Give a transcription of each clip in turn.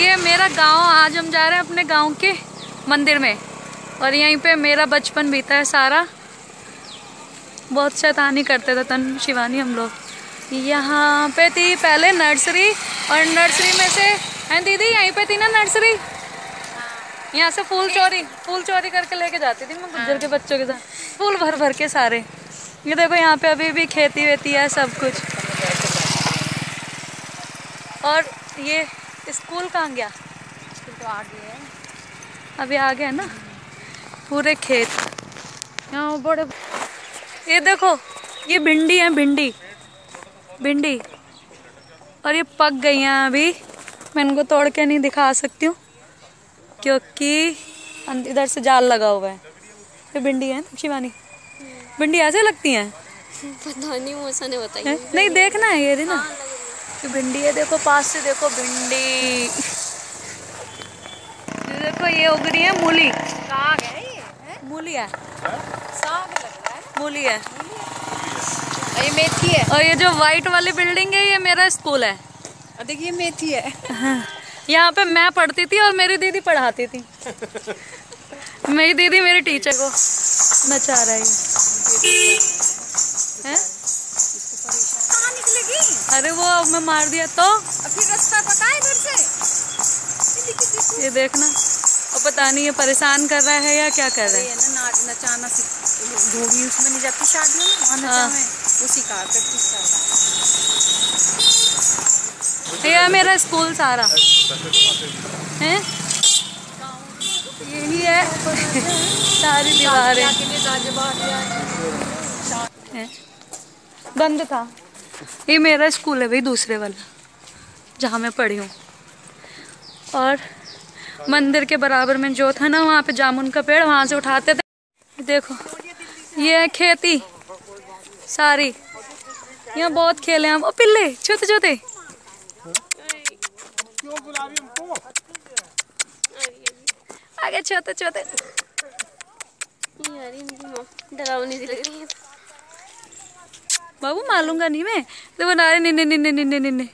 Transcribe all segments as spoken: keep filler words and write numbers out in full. ये मेरा गांव। आज हम जा रहे हैं अपने गांव के मंदिर में और यहीं पे मेरा बचपन बीता है सारा। बहुत शैतानी करते थे तन शिवानी हम लोग। यहाँ पे थी पहले नर्सरी और नर्सरी में से हैं दीदी, यहीं पे थी ना नर्सरी, यहाँ से फूल चोरी फूल चोरी करके लेके जाती थी मैं गुज्जर के बच्चों के साथ, फूल भर भर के सारे। ये देखो यहाँ पे अभी भी खेती वेती है सब कुछ। और ये स्कूल कहाँ गया? स्कूल तो आगे है, अभी आगे है ना। पूरे खेत यहाँ बड़े। ये देखो ये भिंडी है, भिंडी भिंडी और ये पक गई हैं। अभी मैं इनको तोड़ के नहीं दिखा सकती हूँ क्योंकि इधर से जाल लगा हुआ है। ये भिंडी है ना शिवानी, भिंडी ऐसे लगती हैं। पता नहीं, मौसा ने बताया नहीं, देखना है ये ना। हाँ, ये भिंडी है, देखो पास से देखो भिंडी। देखो ये उग रही है मूली, साग है ये, मूली है, साग लग रहा है, मूली है। और ये मेथी है। और ये जो व्हाइट वाली बिल्डिंग है ये मेरा स्कूल है। और देखिए मेथी है। हाँ, यहाँ पे मैं पढ़ती थी और मेरी दीदी पढ़ाती थी। मेरी दीदी मेरे टीचर को नचा रही है। अरे वो अब मैं मार दिया तो अभी रास्ता पता है इधर से। ये देखना, और पता नहीं ये परेशान कर रहा है या क्या कर रहा है ना। नचाना धोबी उसमें नहीं जाती शादियों में, वहाँ नचा है, वो सिखा प्रैक्टिस कर रहा है। ये मेरा स्कूल सारा है, यही है सारी दीवारें है, बंद था। ये मेरा स्कूल है भाई, दूसरे वाला जहाँ मैं पढ़ी हूँ। और मंदिर के बराबर में जो था ना वहाँ पे जामुन का पेड़, वहाँ से उठाते थे। देखो ये है खेती सारी, यहाँ बहुत खेले हम। ओ पिल्ले छोटे छोटे, आगे छोटे छोटे, डरावनी सी लग रही है बाबू, मालूंगा नहीं मैं। देखो नारे निन्ने निन्ने निन्ने निन्ने,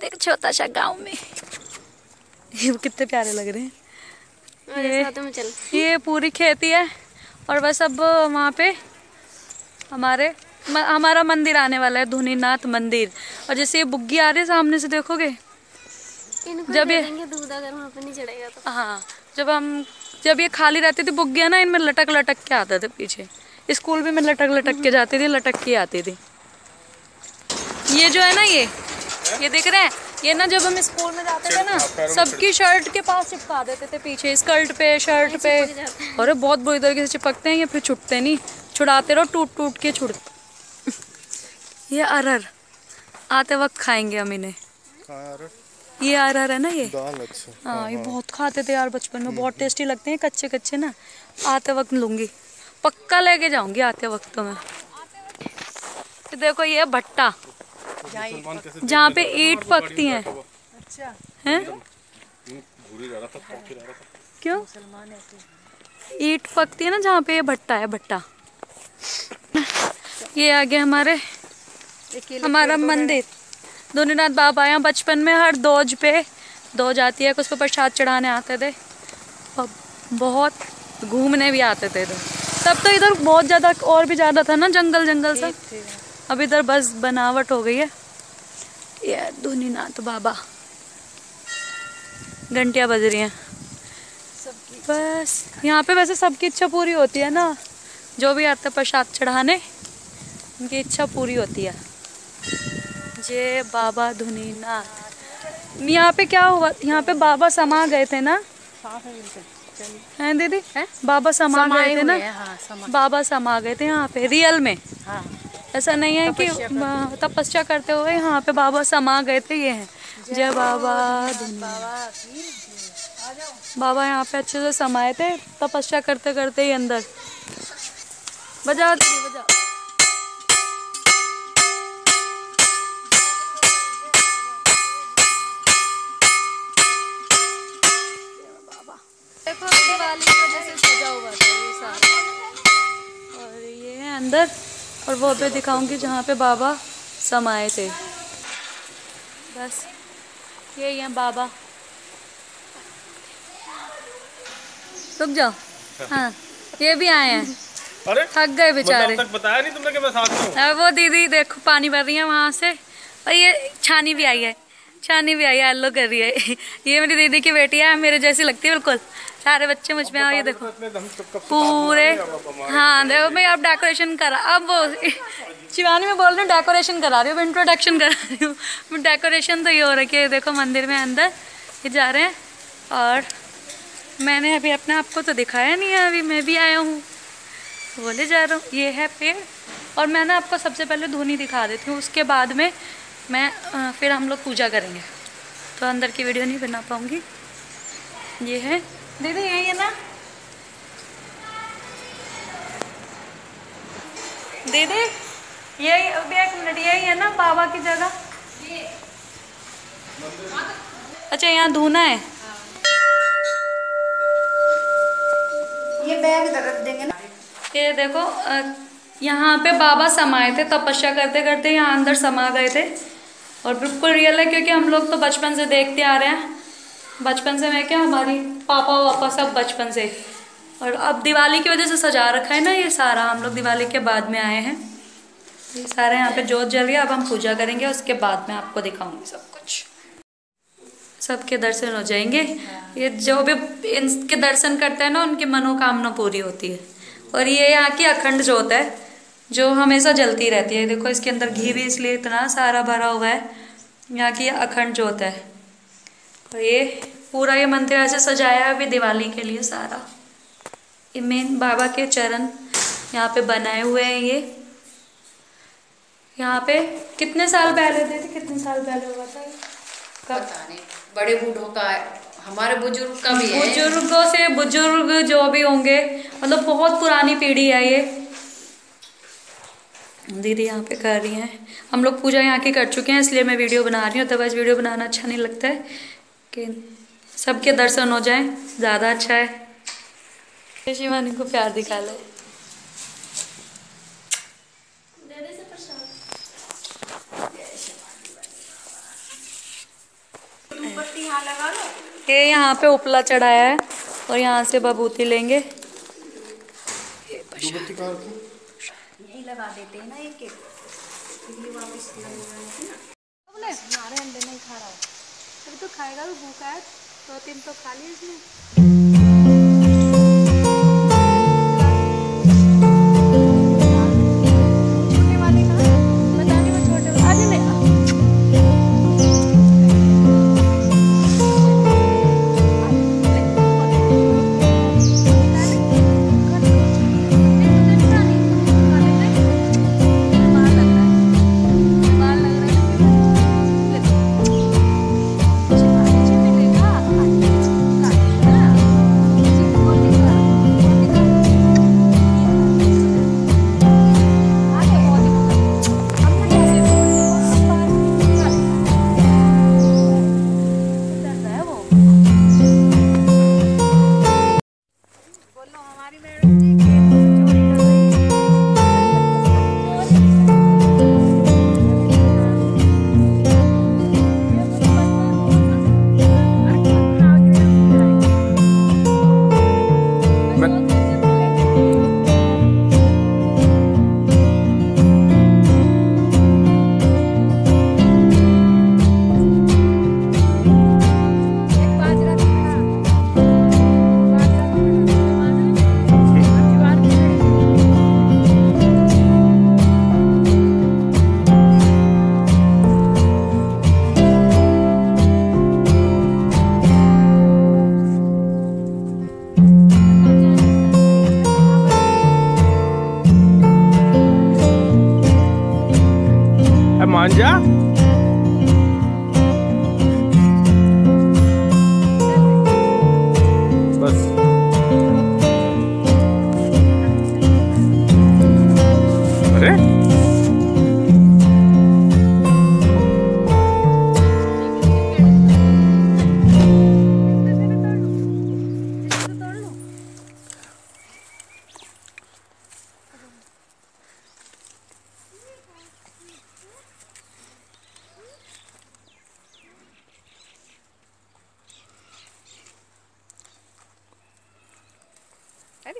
देखो छोटा सा गांव में। ये कितने प्यारे लग रहे हैं। ये साथ में चल, ये पूरी खेती है। और बस अब वहाँ पे हमारे म, हमारा मंदिर आने वाला है, धुनीनाथ मंदिर। और जैसे ये बुग्गी आ रही है सामने से, देखोगे जब ये दूध अगर वहाँ पे नहीं चढ़ेगा तो। हाँ, जब हम जब ये खाली रहती थी बुग्गियाँ ना, इनमें लटक लटक के आता था पीछे। स्कूल भी मैं लटक लटक के जाती थी, लटक के आती थी। ये जो है ना ये है? ये दिख रहा है ये ना, जब हम स्कूल में जाते थे ना सबकी शर्ट के पास चिपका देते थे, पीछे स्कर्ट पे शर्ट पे। अरे बहुत बुरी तरीके से चिपकते हैं ये, फिर छुटते नहीं, छुड़ाते रहो टूट टूट के छुड़ते। ये अरहर आते वक्त खाएंगे हम इन्हें। ये अरहर है ना ये, हाँ ये बहुत खाते थे यार बचपन में, बहुत टेस्टी लगते हैं कच्चे कच्चे ना। आते वक्त लूंगी, पक्का लेके जाऊंगी आते वक्त तो मैं। तो देखो ये भट्टा जहाँ पे ईंट पकती हैं। अच्छा है, क्यों ईंट पकती है ना जहाँ पे, ये भट्टा है, भट्टा। ये आगे हमारे हमारा मंदिर, धुनीनाथ बाबा। यहाँ बचपन में हर दोज पे दोज आती है, उस पर प्रसाद चढ़ाने आते थे और बहुत घूमने भी आते थे इधर। तब तो इधर बहुत ज़्यादा और भी ज़्यादा था ना, जंगल जंगल सा। अब इधर बस बनावट हो गई है। ये धुनीनाथ बाबा, घंटियाँ बज रही हैं बस। यहाँ पे वैसे सबकी इच्छा पूरी होती है ना, जो भी आते प्रसाद चढ़ाने उनकी इच्छा पूरी होती है। जय बाबा धुनीनाथ। यहाँ पे क्या हुआ, यहाँ पे बाबा समा गए थे ना, हैं दीदी है? बाबा समा गए थे ना। हाँ, समा। बाबा समा गए थे यहाँ पे रियल में। हाँ। ऐसा नहीं है कि तपस्या करते हुए, यहाँ पे बाबा समा गए थे। ये हैं जय बाबा धुनीनाथ। बाबा यहाँ पे अच्छे से समाए थे तपस्या करते करते ही अंदर। बजाओ दीदी बजाओ। और ये है अंदर, और वो भी दिखाऊंगी जहाँ पे बाबा समाए थे। बस ये हैं बाबा। रुक जाओ, हाँ ये भी आए हैं, थक गए बेचारे। तक बताया नहीं तुमने कि मैं साथ में हूं। वो दीदी देखो पानी भर रही है वहाँ से, और ये छानी भी आई है, छानी भी आई है, आलो कर रही है। ये मेरी दीदी की बेटी है, मेरे जैसी लगती है बिल्कुल। सारे बच्चे मुझ में, ये देखो पूरे, हाँ देखो। मैं आप डेकोरेशन करा, अब वो शिवानी में बोल रही हूँ डेकोरेशन करा रही हूँ, इंट्रोडक्शन करा रही हूँ। डेकोरेशन तो ये हो रखी है, देखो मंदिर में अंदर ये जा रहे हैं। और मैंने अभी अपने आपको तो दिखाया नहीं है, अभी मैं भी आया हूँ, बोले जा रहा हूँ। ये है पेड़, और मैं ना आपको सबसे पहले धुनी दिखा देती हूँ, उसके बाद में मैं फिर हम लोग पूजा करेंगे, तो अंदर की वीडियो नहीं बना पाऊँगी। ये है दीदी, यही है ना दीदी, यही एक मिनट, यही है ना बाबा की जगह। अच्छा यहाँ धूना है, ये बैग रख देंगे ना। ये देखो यहाँ पे बाबा समाये थे, तपस्या करते करते यहाँ अंदर समा गए थे, और बिल्कुल रियल है, क्योंकि हम लोग तो बचपन से देखते आ रहे हैं। बचपन से मैं क्या, हमारी पापा वापा सब बचपन से, और अब दिवाली की वजह से सजा रखा है ना ये सारा। हम लोग दिवाली के बाद में आए हैं, ये सारे यहाँ पे जोत जल रही है। अब हम पूजा करेंगे, उसके बाद में आपको दिखाऊंगी सब कुछ, सबके दर्शन हो जाएंगे। ये जो भी इनके दर्शन करते हैं ना, उनकी मनोकामना पूरी होती है। और ये यहाँ की अखंड जोत है, जो हमेशा जलती रहती है। देखो इसके अंदर घी भी इसलिए इतना सारा भरा हुआ है, यहाँ की अखंड जोत है। और ये पूरा ये मंदिर ऐसे सजाया है अभी दिवाली के लिए सारा। ये मेन बाबा के चरण यहाँ पे बनाए हुए हैं। ये यहाँ पे कितने साल पहले थे, थे कितने साल पहले हुआ था कब, बड़े बूढ़ों का, हमारे बुजुर्ग का भी है। बुजुर्गों से बुजुर्ग जो भी होंगे, मतलब बहुत पुरानी पीढ़ी है ये। दीदी यहाँ पे कर रही हैं, हम लोग पूजा यहाँ की कर चुके हैं, इसलिए मैं वीडियो बना रही हूँ। अदरवाइज वीडियो बनाना अच्छा नहीं लगता है, कि सबके दर्शन हो जाएं ज़्यादा अच्छा है। शिवानी को प्यार दिखा ले, ये यहाँ पे उपला चढ़ाया है, और यहाँ से बबूती लेंगे, यही लगा देते हैं ना। एक एक वापस बोले हमारे अंडे नहीं खा रहा, अभी तो खाएगा, भी भूखा है, दो तीन तो खा लिए इसने।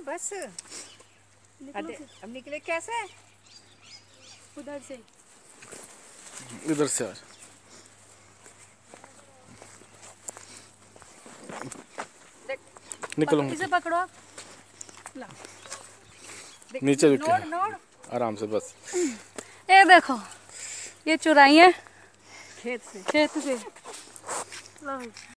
बस निकलो अब निकले कैसे उधर से इधर से यार निकलो इसे पकड़ो ला नीचे रुको आराम से बस ये देखो ये चुराई है खेत से खेत से